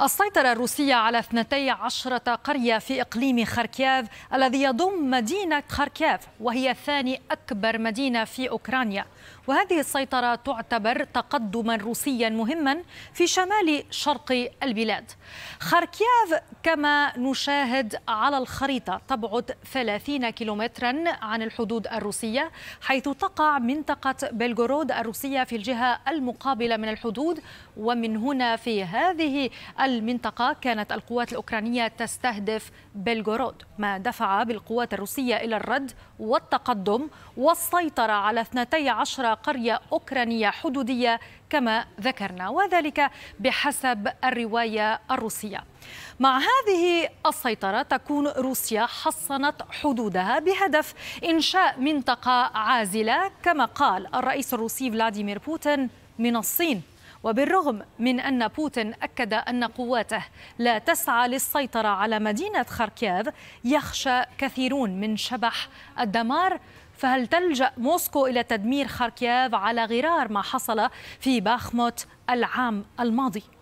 السيطرة الروسية على 12 قرية في إقليم خاركيف الذي يضم مدينة خاركيف، وهي ثاني أكبر مدينة في أوكرانيا. وهذه السيطرة تعتبر تقدما روسيا مهما في شمال شرق البلاد. خاركيف كما نشاهد على الخريطة تبعد 30 كيلومترا عن الحدود الروسية، حيث تقع منطقة بيلغورود الروسية في الجهة المقابلة من الحدود. ومن هنا في هذه المنطقة كانت القوات الأوكرانية تستهدف بيلغورود، ما دفع بالقوات الروسية إلى الرد والتقدم والسيطرة على 12 قرية أوكرانية حدودية كما ذكرنا، وذلك بحسب الرواية الروسية. مع هذه السيطرة تكون روسيا حصنت حدودها بهدف إنشاء منطقة عازلة، كما قال الرئيس الروسي فلاديمير بوتين، من الصين. وبالرغم من أن بوتين أكد أن قواته لا تسعى للسيطرة على مدينة خاركيف، يخشى كثيرون من شبح الدمار. فهل تلجأ موسكو إلى تدمير خاركيف على غرار ما حصل في باخموت العام الماضي؟